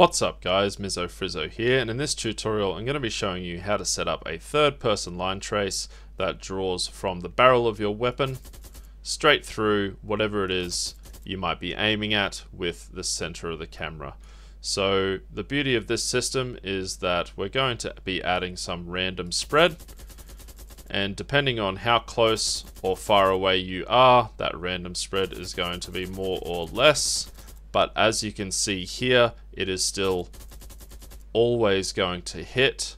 What's up guys, Mizzo Frizzo here, and in this tutorial I'm going to be showing you how to set up a third person line trace that draws from the barrel of your weapon straight through whatever it is you might be aiming at with the center of the camera. So the beauty of this system is that we're going to be adding some random spread, and depending on how close or far away you are, that random spread is going to be more or less. But as you can see here, it is still always going to hit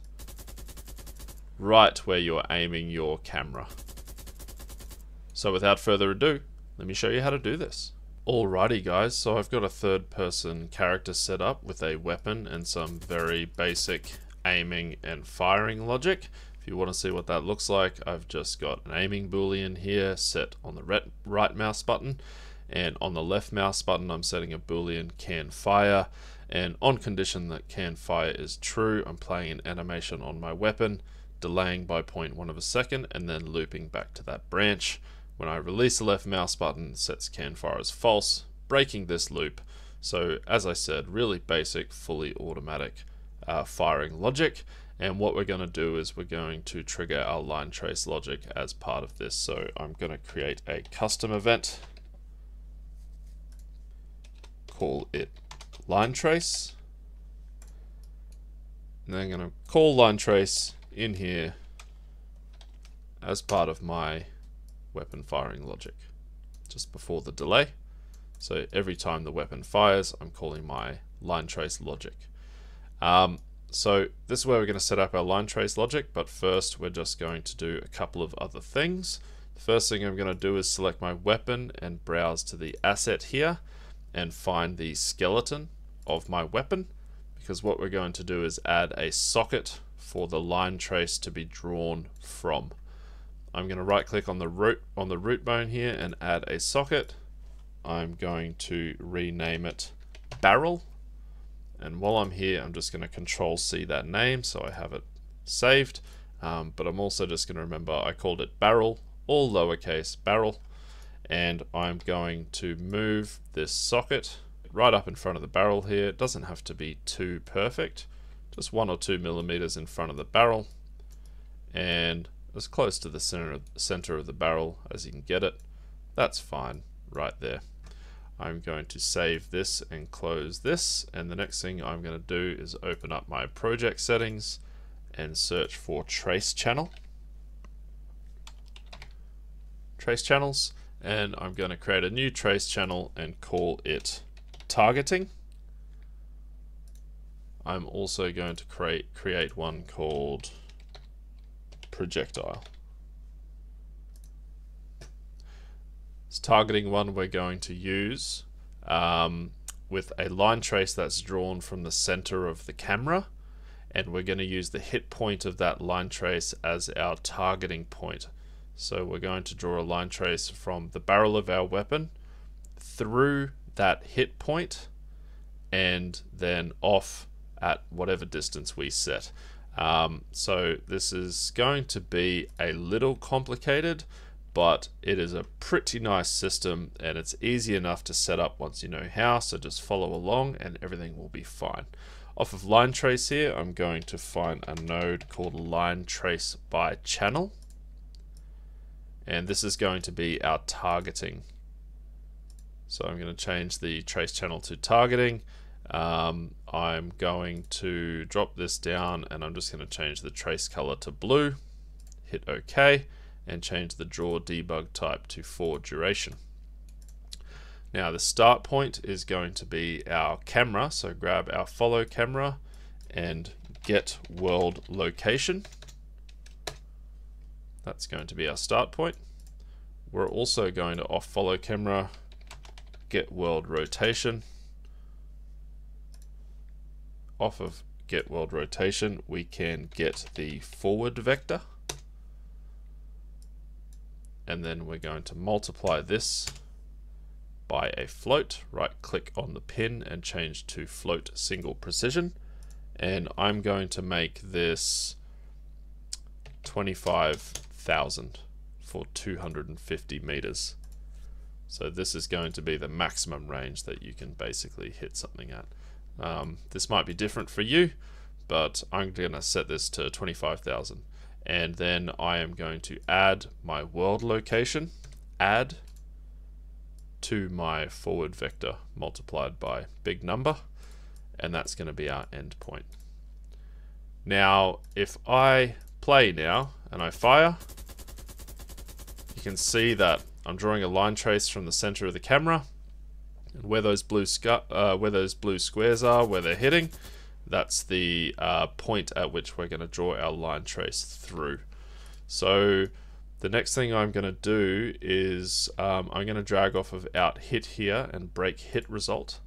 right where you're aiming your camera. So without further ado, let me show you how to do this. Alrighty guys, so I've got a third person character set up with a weapon and some very basic aiming and firing logic. If you want to see what that looks like, I've just got an aiming boolean here set on the right mouse button. And on the left mouse button, I'm setting a boolean can fire, and on condition that can fire is true, I'm playing an animation on my weapon, delaying by 0.1 of a second, and then looping back to that branch. When I release the left mouse button, it sets can fire as false, breaking this loop. So as I said, really basic, fully automatic firing logic. And what we're going to do is we're going to trigger our line trace logic as part of this. So I'm going to create a custom event. Call it line trace, and then I'm going to call line trace in here as part of my weapon firing logic just before the delay. So every time the weapon fires, I'm calling my line trace logic. So this is where we're going to set up our line trace logic, but first we're just going to do a couple of other things. The first thing I'm going to do is select my weapon and browse to the asset here and find the skeleton of my weapon, because what we're going to do is add a socket for the line trace to be drawn from. I'm going to right click on the root bone here and add a socket. I'm going to rename it barrel, and while I'm here I'm just going to control C that name so I have it saved, but I'm also just going to remember I called it barrel, all lowercase barrel. And I'm going to move this socket right up in front of the barrel here. It doesn't have to be too perfect, just 1 or 2 millimeters in front of the barrel, and as close to the center of the barrel as you can get it. That's fine right there. I'm going to save this and close this, and the next thing I'm going to do is open up my project settings and search for trace channels. And I'm going to create a new trace channel and call it targeting. I'm also going to create one called projectile. This targeting one we're going to use with a line trace that's drawn from the center of the camera, and we're going to use the hit point of that line trace as our targeting point. So we're going to draw a line trace from the barrel of our weapon through that hit point and then off at whatever distance we set. So this is going to be a little complicated, but it is a pretty nice system and it's easy enough to set up once you know how, so just follow along and everything will be fine. Off of line trace here, I'm going to find a node called line trace by channel. And this is going to be our targeting. So I'm going to change the trace channel to targeting. I'm going to drop this down and I'm just going to change the trace color to blue, hit OK, and change the draw debug type to for duration. Now the start point is going to be our camera. So grab our follow camera and get world location. That's going to be our start point. We're also going to off follow camera, get world rotation. Off of get world rotation, we can get the forward vector. And then we're going to multiply this by a float. Right click on the pin and change to float single precision. And I'm going to make this 25,000 for 250 meters. So this is going to be the maximum range that you can basically hit something at. This might be different for you, but I'm going to set this to 25,000. And then I am going to add my world location, add to my forward vector multiplied by big number, and that's going to be our endpoint. Now, if I play now and I fire, you can see that I'm drawing a line trace from the center of the camera, and where those blue squares are, where they're hitting, that's the point at which we're going to draw our line trace through. So the next thing I'm going to do is I'm going to drag off of out hit here and break hit result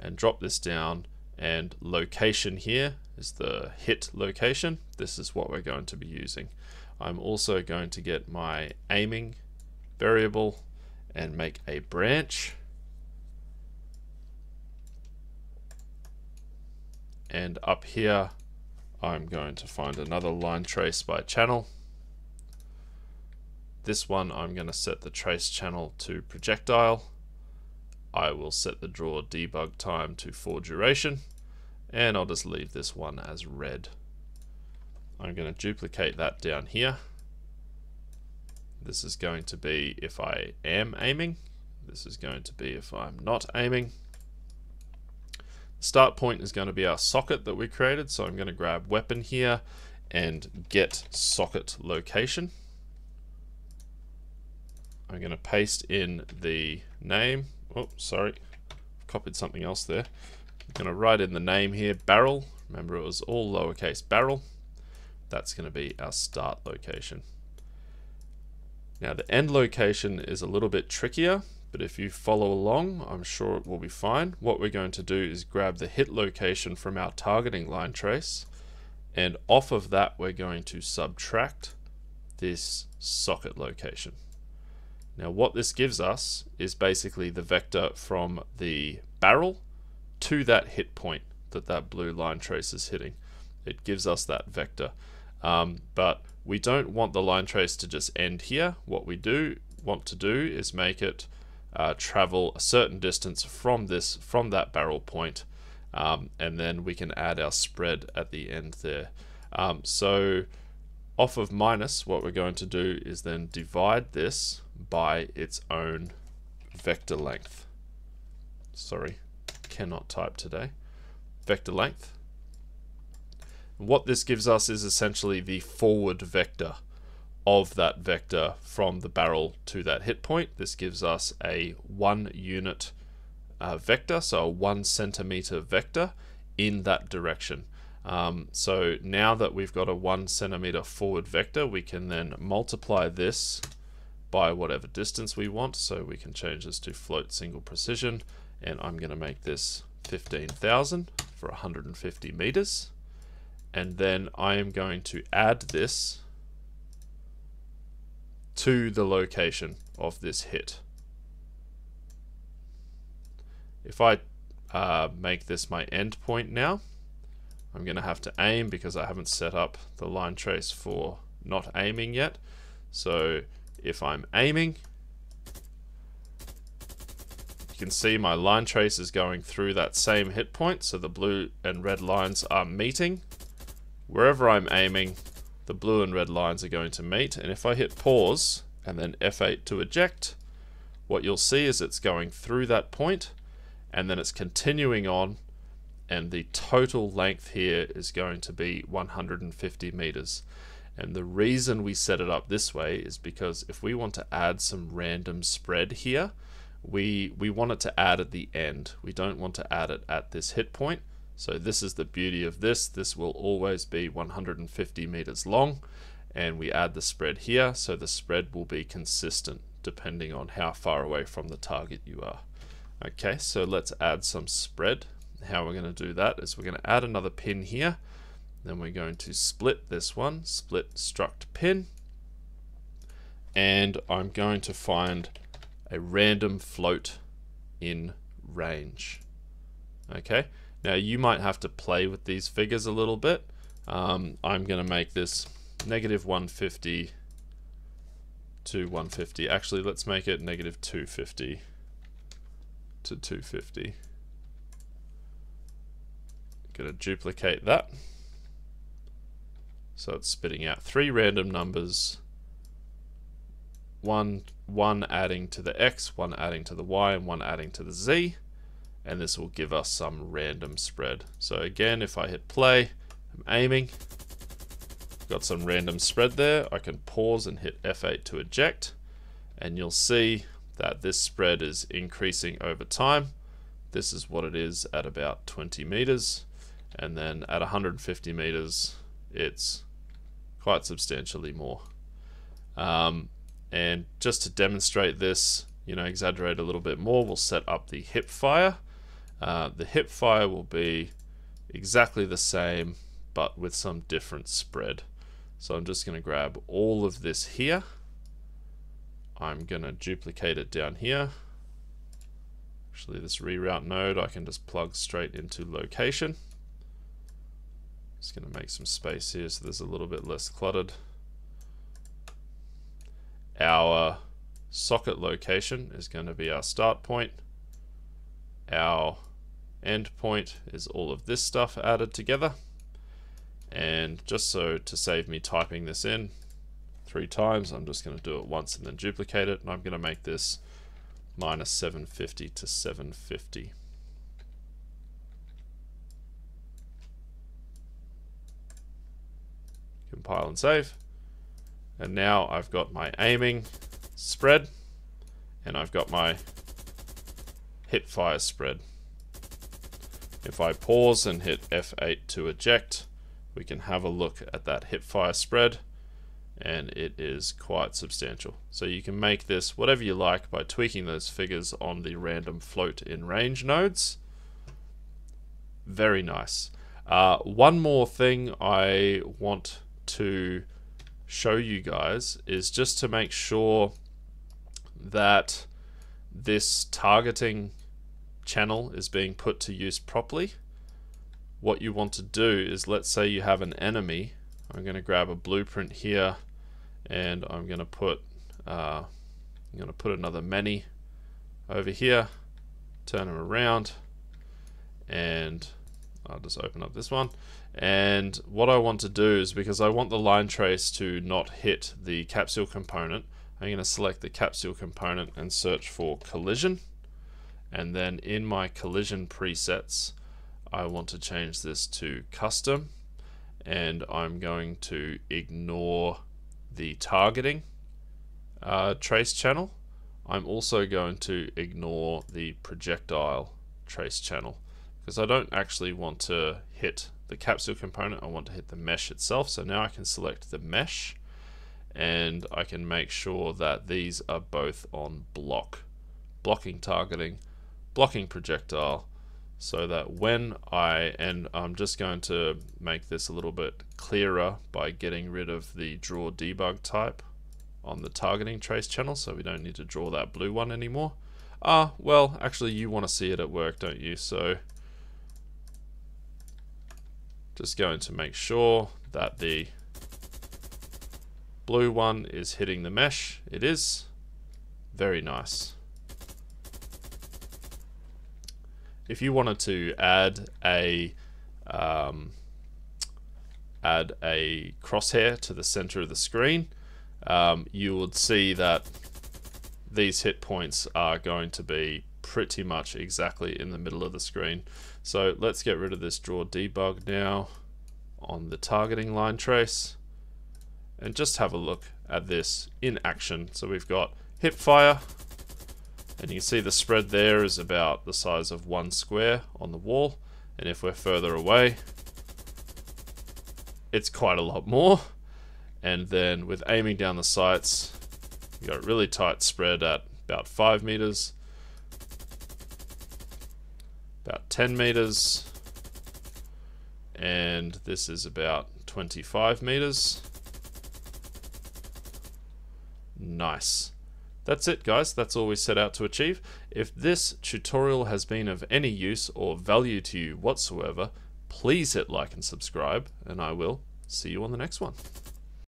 and drop this down, and location here is the hit location. This is what we're going to be using. I'm also going to get my aiming variable and make a branch . And up here, I'm going to find another line trace by channel. This one, I'm going to set the trace channel to projectile. I will set the draw debug time to 4 duration, and I'll just leave this one as red. I'm going to duplicate that down here. This is going to be if I am aiming. This is going to be if I'm not aiming. Start point is going to be our socket that we created, so I'm going to grab weapon here and get socket location. I'm going to paste in the name. Oh, sorry, I've copied something else there. I'm going to write in the name here, barrel. Remember, it was all lowercase barrel. That's going to be our start location. Now, the end location is a little bit trickier, but if you follow along, I'm sure it will be fine. What we're going to do is grab the hit location from our targeting line trace, and off of that, we're going to subtract this socket location. Now, what this gives us is basically the vector from the barrel to that hit point that that blue line trace is hitting. It gives us that vector. But we don't want the line trace to just end here. What we do want to do is make it travel a certain distance from that barrel point, and then we can add our spread at the end there. So off of minus, what we're going to do is then divide this by its own vector length. Sorry, cannot type today. Vector length. And what this gives us is essentially the forward vector of that vector from the barrel to that hit point. This gives us a 1 unit vector, so a 1 centimeter vector in that direction. So now that we've got a 1 centimeter forward vector, we can then multiply this by whatever distance we want. So we can change this to float single precision, and I'm going to make this 15,000 for 150 meters. And then I am going to add this to the location of this hit. If I make this my end point now, I'm going to have to aim because I haven't set up the line trace for not aiming yet. So if I'm aiming, you can see my line trace is going through that same hit point. So the blue and red lines are meeting. Wherever I'm aiming, the blue and red lines are going to meet, and if I hit pause and then F8 to eject, what you'll see is it's going through that point and then it's continuing on, and the total length here is going to be 150 meters. And the reason we set it up this way is because if we want to add some random spread here, we want it to add at the end. We don't want to add it at this hit point. So this is the beauty of this. This will always be 150 meters long, and we add the spread here, so the spread will be consistent depending on how far away from the target you are. Okay, so let's add some spread. How we're going to do that is we're going to add another pin here, then we're going to split this one, split struct pin, and I'm going to find a random float in range. Okay. Now you might have to play with these figures a little bit. I'm going to make this -150 to 150. Actually, let's make it -250 to 250. Gonna duplicate that. So it's spitting out three random numbers. One adding to the X, one adding to the Y, and one adding to the Z. And this will give us some random spread. So again, if I hit play, I'm aiming. Got some random spread there. I can pause and hit F8 to eject. And you'll see that this spread is increasing over time. This is what it is at about 20 meters. And then at 150 meters, it's quite substantially more. And just to demonstrate this, you know, exaggerate a little bit more, we'll set up the hip fire. The hip fire will be exactly the same, but with some different spread. So I'm just going to grab all of this here. I'm going to duplicate it down here. Actually, this reroute node, I can just plug straight into location. Just going to make some space here so there's a little bit less cluttered. Our socket location is going to be our start point. Our end point is all of this stuff added together. And just so to save me typing this in 3 times, I'm just going to do it once and then duplicate it. And I'm going to make this minus 750 to 750. Compile and save. And now I've got my aiming spread, and I've got my hip fire spread. If I pause and hit F8 to eject, we can have a look at that hip fire spread, and it is quite substantial. So you can make this whatever you like by tweaking those figures on the random float in range nodes. Very nice. One more thing I want to show you guys is just to make sure that this targeting channel is being put to use properly. What you want to do is, let's say you have an enemy. I'm going to grab a blueprint here, and I'm going to put another many over here, turn them around, and I'll just open up this one. And what I want to do is, because I want the line trace to not hit the capsule component, I'm going to select the capsule component and search for collision. And then in my collision presets, I want to change this to custom, and I'm going to ignore the targeting trace channel. I'm also going to ignore the projectile trace channel, because I don't actually want to hit the capsule component, I want to hit the mesh itself. So now I can select the mesh, and I can make sure that these are both on block. Blocking targeting, blocking projectile, so that when I, and I'm just going to make this a little bit clearer by getting rid of the draw debug type on the targeting trace channel, so we don't need to draw that blue one anymore. Well, actually you want to see it at work, don't you? So just going to make sure that the blue one is hitting the mesh. It is. Very nice. If you wanted to add a crosshair to the center of the screen, you would see that these hit points are going to be pretty much exactly in the middle of the screen. So let's get rid of this draw debug now on the targeting line trace, and just have a look at this in action. So we've got hip fire, and you can see the spread there is about the size of 1 square on the wall, and if we're further away, it's quite a lot more. And then with aiming down the sights, you got a really tight spread at about 5 meters, about 10 meters, and this is about 25 meters. Nice. That's it, guys. That's all we set out to achieve. If this tutorial has been of any use or value to you whatsoever, please hit like and subscribe, and I will see you on the next one.